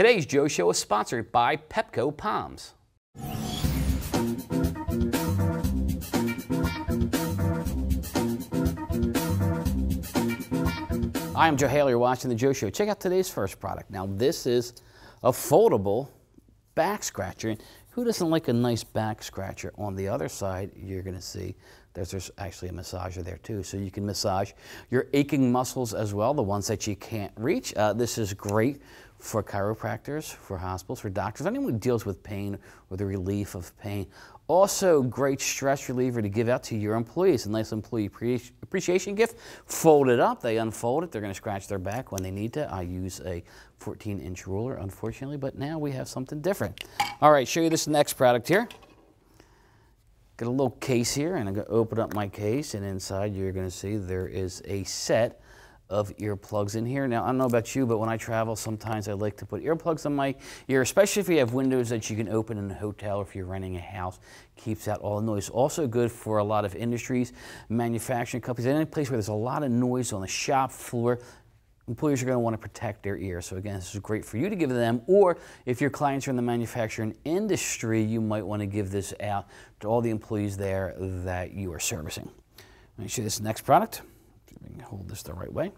Today's Joe Show is sponsored by Pepco Palms. I am Joe Haley, you're watching The Joe Show. Check out today's first product. Now this is a foldable back scratcher. Who doesn't like a nice back scratcher? On the other side, you're going to see there's actually a massager there too, so you can massage your aching muscles as well, the ones that you can't reach. This is great for chiropractors, for hospitals, for doctors, anyone who deals with pain or the relief of pain. Also, great stress reliever to give out to your employees. A nice employee appreciation gift. Fold it up. They unfold it. They're going to scratch their back when they need to. I use a 14-inch ruler, unfortunately, but now we have something different. All right, show you this next product here. Got a little case here, and I'm going to open up my case, and inside you're going to see there is a set of earplugs in here. Now, I don't know about you, but when I travel, sometimes I like to put earplugs in my ear, especially if you have windows that you can open in a hotel or if you're renting a house. Keeps out all the noise. Also good for a lot of industries, manufacturing companies, any place where there's a lot of noise on the shop floor. Employees are going to want to protect their ears. So again, this is great for you to give them, or if your clients are in the manufacturing industry, you might want to give this out to all the employees there that you are servicing. Let me show you this next product. We can hold this the right way.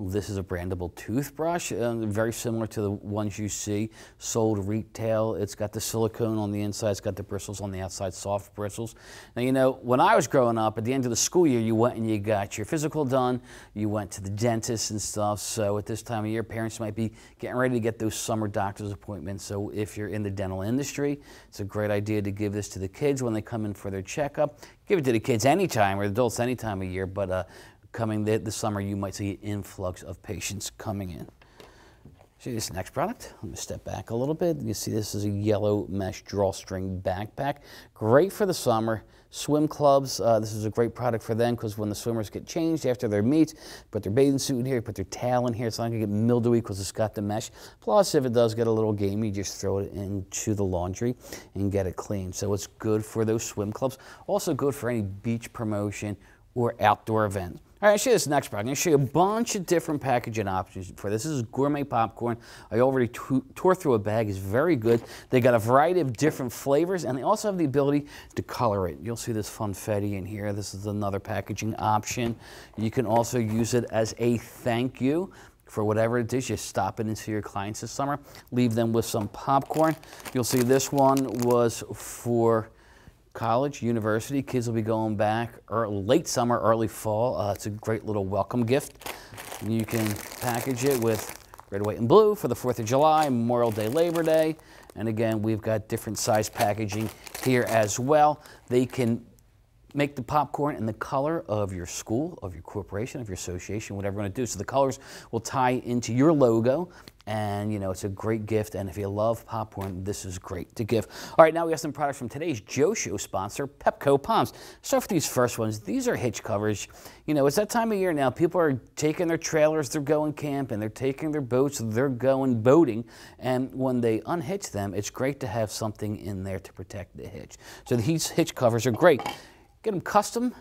This is a brandable toothbrush, very similar to the ones you see sold retail. It's got the silicone on the inside, it's got the bristles on the outside, soft bristles. Now, you know, when I was growing up, at the end of the school year, you went and you got your physical done, you went to the dentist and stuff. So at this time of year, parents might be getting ready to get those summer doctor's appointments. So if you're in the dental industry, it's a great idea to give this to the kids when they come in for their checkup. Give it to the kids anytime, or adults any time of year, but coming this summer, you might see an influx of patients coming in. See this next product? Let me step back a little bit. You see this is a yellow mesh drawstring backpack. Great for the summer. Swim clubs, this is a great product for them because when the swimmers get changed after their meets, put their bathing suit in here, put their towel in here. It's not going to get mildewy because it's got the mesh. Plus, if it does get a little gamey, you just throw it into the laundry and get it clean. So it's good for those swim clubs. Also good for any beach promotion or outdoor event. All right, I'll show you this next product. I'm going to show you a bunch of different packaging options for this. This is gourmet popcorn. I already tore through a bag. It's very good. They got a variety of different flavors, and they also have the ability to color it. You'll see this funfetti in here. This is another packaging option. You can also use it as a thank you for whatever it is. You stop it into your clients this summer. Leave them with some popcorn. You'll see this one was for college, university. Kids will be going back or late summer, early fall. It's a great little welcome gift. You can package it with red, white, and blue for the 4th of July, Memorial Day, Labor Day. And again, we've got different size packaging here as well. They can make the popcorn in the color of your school, of your corporation, of your association, whatever you want to do. So the colors will tie into your logo. And, you know, it's a great gift. And if you love popcorn, this is great to give. All right, now we have some products from today's Joe Show sponsor, Pepco Palms. Start with these first ones. These are hitch covers. You know, it's that time of year now. People are taking their trailers, they're going camping, they're taking their boats, they're going boating. And when they unhitch them, it's great to have something in there to protect the hitch. So these hitch covers are great. Get them custom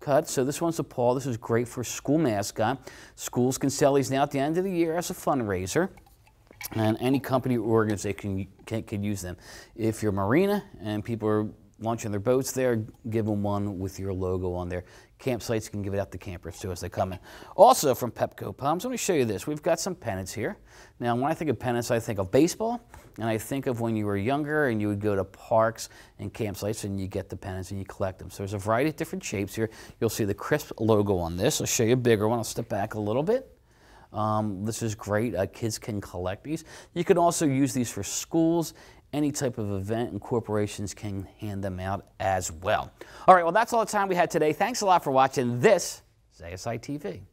cut. So this one's a Paul. This is great for school mascot. Schools can sell these now at the end of the year as a fundraiser. And any company or organization can use them. If you're a marina and people are launching their boats there, give them one with your logo on there. Campsites can give it out to campers too as they come in. Also from Pepco Palms, let me show you this. We've got some pennants here. Now when I think of pennants, I think of baseball, and I think of when you were younger and you would go to parks and campsites and you get the pennants and you collect them. So there's a variety of different shapes here. You'll see the crisp logo on this. I'll show you a bigger one. I'll step back a little bit. This is great. Kids can collect these. You can also use these for schools, any type of event, and corporations can hand them out as well. All right, well, that's all the time we had today. Thanks a lot for watching. This is ASI TV.